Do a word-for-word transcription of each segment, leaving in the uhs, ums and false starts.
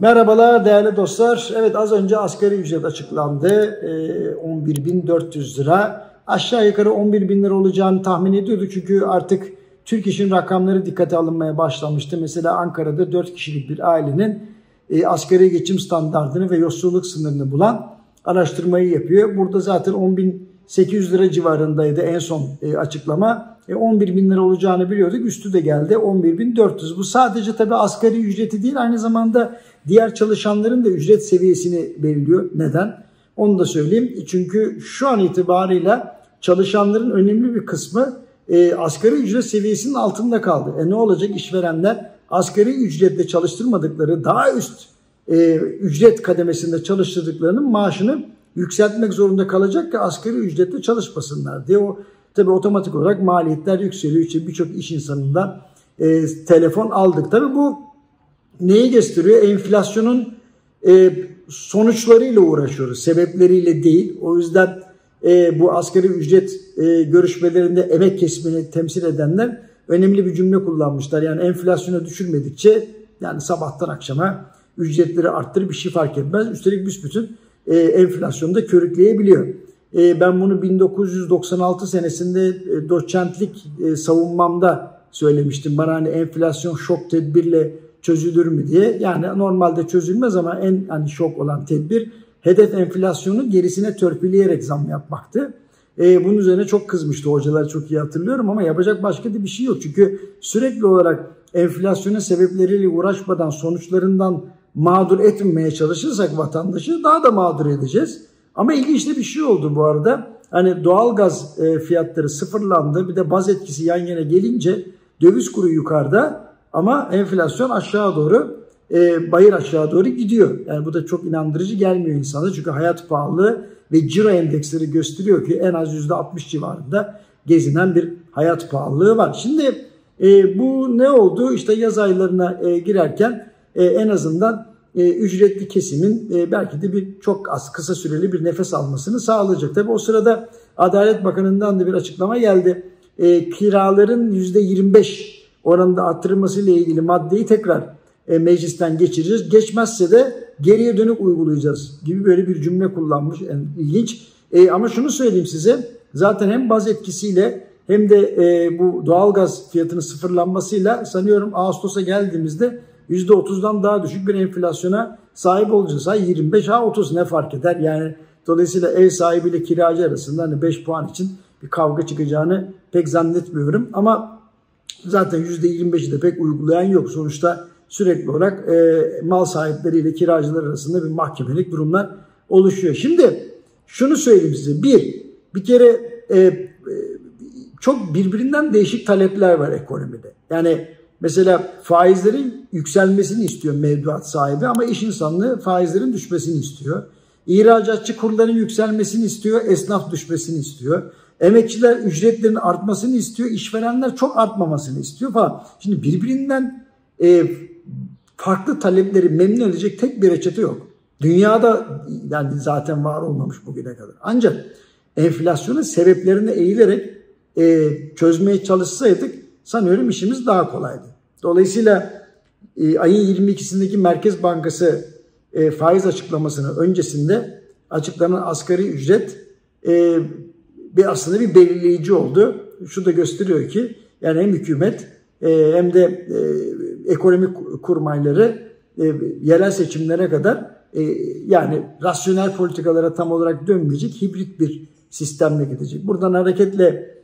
Merhabalar değerli dostlar. Evet, az önce asgari ücret açıklandı. on bir bin dört yüz lira. Aşağı yukarı on bir bin lira olacağını tahmin ediyorduk. Çünkü artık Türk İş'in rakamları dikkate alınmaya başlamıştı. Mesela Ankara'da dört kişilik bir ailenin asgari geçim standartını ve yoksulluk sınırını bulan araştırmayı yapıyor. Burada zaten on bin sekiz yüz lira civarındaydı en son açıklama. on bir bin lira olacağını biliyorduk. Üstü de geldi on bir bin dört yüz. Bu sadece tabii asgari ücreti değil, aynı zamanda diğer çalışanların da ücret seviyesini belirliyor. Neden? Onu da söyleyeyim. Çünkü şu an itibarıyla çalışanların önemli bir kısmı e, asgari ücret seviyesinin altında kaldı. E ne olacak? İşverenler asgari ücretle çalıştırmadıkları, daha üst e, ücret kademesinde çalıştırdıklarının maaşını yükseltmek zorunda kalacak ki asgari ücretle çalışmasınlar diye. O tabii otomatik olarak maliyetler yükseliyor. İşte birçok iş insanından e, telefon aldık. Tabii bu neyi gösteriyor? Enflasyonun e, sonuçlarıyla uğraşıyoruz, sebepleriyle değil. O yüzden e, bu asgari ücret e, görüşmelerinde emek kesimini temsil edenler önemli bir cümle kullanmışlar. Yani enflasyonu düşürmedikçe, yani sabahtan akşama ücretleri arttırıp bir şey fark etmez. Üstelik büsbütün e, enflasyonu da körükleyebiliyor. E, ben bunu bin dokuz yüz doksan altı senesinde e, doçentlik e, savunmamda söylemiştim. Bana hani enflasyon şok tedbirle çözülür mü diye. Yani normalde çözülmez ama en hani şok olan tedbir, hedef enflasyonu gerisine törpüleyerek zam yapmaktı. Ee, bunun üzerine çok kızmıştı hocalar, çok iyi hatırlıyorum, ama yapacak başka da bir şey yok. Çünkü sürekli olarak enflasyonun sebepleriyle uğraşmadan sonuçlarından mağdur etmemeye çalışırsak vatandaşı daha da mağdur edeceğiz. Ama ilginçli bir şey oldu bu arada. Hani doğalgaz fiyatları sıfırlandı, bir de baz etkisi yan yana gelince döviz kuru yukarıda. Ama enflasyon aşağı doğru, e, bayır aşağı doğru gidiyor. Yani bu da çok inandırıcı gelmiyor insana. Çünkü hayat pahalılığı ve ciro endeksleri gösteriyor ki en az yüzde altmış civarında gezinen bir hayat pahalılığı var. Şimdi e, bu ne oldu? İşte yaz aylarına e, girerken e, en azından e, ücretli kesimin e, belki de bir çok az, kısa süreli bir nefes almasını sağlayacak. Tabii o sırada Adalet Bakanı'ndan da bir açıklama geldi. E, kiraların yüzde yirmi beş oranında arttırılmasıyla ilgili maddeyi tekrar e, meclisten geçireceğiz. Geçmezse de geriye dönük uygulayacağız gibi böyle bir cümle kullanmış. Yani ilginç. E, ama şunu söyleyeyim size. Zaten hem baz etkisiyle hem de e, bu doğalgaz fiyatının sıfırlanmasıyla sanıyorum Ağustos'a geldiğimizde yüzde otuzdan daha düşük bir enflasyona sahip olacağız. Ha yirmi beş, ha otuz, ne fark eder? Yani dolayısıyla ev sahibiyle kiracı arasında hani beş puan için bir kavga çıkacağını pek zannetmiyorum. Ama zaten yüzde yirmi beşi de pek uygulayan yok. Sonuçta sürekli olarak e, mal sahipleriyle kiracılar arasında bir mahkemelik durumlar oluşuyor. Şimdi şunu söyleyeyim size. Bir, bir kere e, çok birbirinden değişik talepler var ekonomide. Yani mesela faizlerin yükselmesini istiyor mevduat sahibi ama iş insanlığı faizlerin düşmesini istiyor. İhracatçı kurların yükselmesini istiyor, esnaf düşmesini istiyor. Emekçiler ücretlerin artmasını istiyor, işverenler çok artmamasını istiyor falan. Şimdi birbirinden e, farklı talepleri memnun edecek tek bir reçete yok. Dünyada yani zaten var olmamış bugüne kadar. Ancak enflasyonun sebeplerine eğilerek e, çözmeye çalışsaydık sanıyorum işimiz daha kolaydı. Dolayısıyla e, ayın yirmi ikisindeki Merkez Bankası e, faiz açıklamasının öncesinde açıklanan asgari ücret e, Bir aslında bir belirleyici oldu. Şu da gösteriyor ki yani hem hükümet hem de ekonomik kurmayları yerel seçimlere kadar yani rasyonel politikalara tam olarak dönmeyecek, hibrit bir sistemle gidecek. Buradan hareketle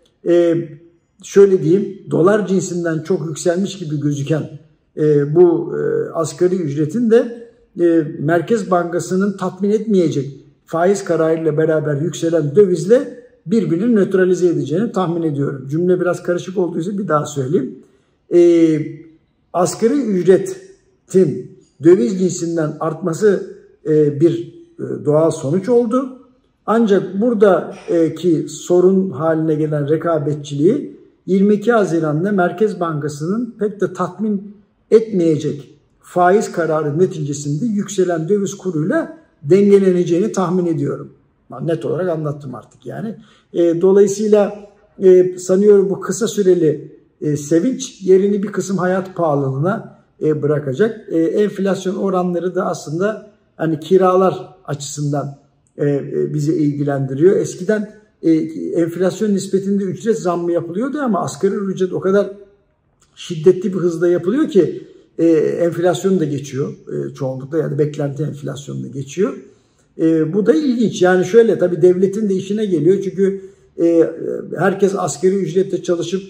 şöyle diyeyim, dolar cinsinden çok yükselmiş gibi gözüken bu asgari ücretin de Merkez Bankası'nın tatmin etmeyecek faiz kararıyla beraber yükselen dövizle birbirini nötralize edeceğini tahmin ediyorum. Cümle biraz karışık olduysa bir daha söyleyeyim. E, asgari ücretin döviz cinsinden artması e, bir e, doğal sonuç oldu. Ancak buradaki sorun haline gelen rekabetçiliği yirmi iki Haziran'da Merkez Bankası'nın pek de tatmin etmeyecek faiz kararı neticesinde yükselen döviz kuruyla dengeleneceğini tahmin ediyorum. Net olarak anlattım artık yani. E, dolayısıyla e, sanıyorum bu kısa süreli e, sevinç yerini bir kısım hayat pahalılığına bırakacak. Enflasyon oranları da aslında hani kiralar açısından bizi ilgilendiriyor. Eskiden enflasyon nispetinde ücret zammı yapılıyordu ama asgari ücret o kadar şiddetli bir hızla yapılıyor ki enflasyonu da geçiyor çoğunlukla, yani beklenti enflasyonunu geçiyor. Bu da ilginç. Yani şöyle, tabii devletin de işine geliyor çünkü herkes asgari ücretle çalışıp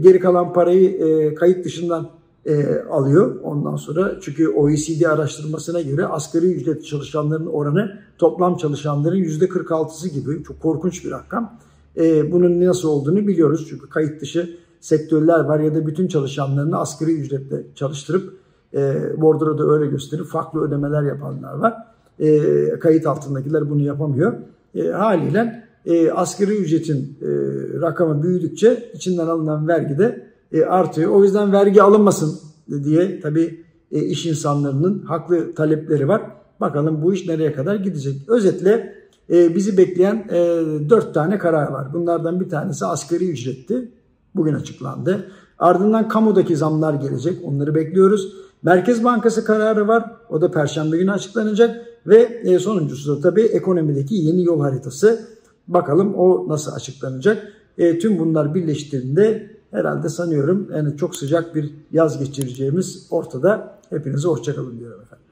geri kalan parayı kayıt dışından E, alıyor ondan sonra. Çünkü O E C D araştırmasına göre asgari ücret çalışanların oranı toplam çalışanların yüzde kırk altısı gibi, çok korkunç bir rakam. E, bunun nasıl olduğunu biliyoruz çünkü kayıt dışı sektörler var ya da bütün çalışanlarını asgari ücretle çalıştırıp e, bordroda öyle gösterip farklı ödemeler yapanlar var. E, kayıt altındakiler bunu yapamıyor. E, haliyle e, asgari ücretin e, rakamı büyüdükçe içinden alınan vergi de artıyor. O yüzden vergi alınmasın diye tabii iş insanlarının haklı talepleri var. Bakalım bu iş nereye kadar gidecek. Özetle bizi bekleyen dört tane karar var. Bunlardan bir tanesi asgari ücretti. Bugün açıklandı. Ardından kamudaki zamlar gelecek. Onları bekliyoruz. Merkez Bankası kararı var. O da Perşembe günü açıklanacak. Ve sonuncusu da tabii ekonomideki yeni yol haritası. Bakalım o nasıl açıklanacak. Tüm bunlar birleştiğinde herhalde sanıyorum yani çok sıcak bir yaz geçireceğimiz ortada. Hepinize hoşça kalın diyorum efendim.